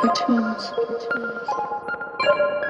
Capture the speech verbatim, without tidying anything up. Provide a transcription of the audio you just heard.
Cartoons.